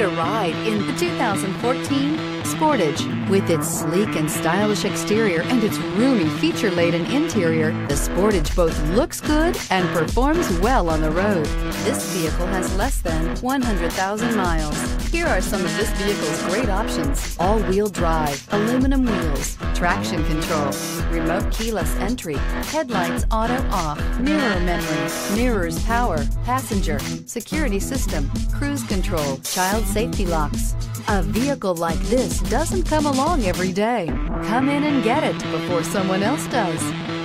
a ride in the 2014 Sportage. With its sleek and stylish exterior and its roomy feature-laden interior, the Sportage both looks good and performs well on the road. This vehicle has less than 100,000 miles. Here are some of this vehicle's great options: all-wheel drive, aluminum wheels, traction control, remote keyless entry, headlights auto off, mirror memory, mirrors power, passenger security system, cruise control, child safety locks. A vehicle like this doesn't come along every day. Come in and get it before someone else does.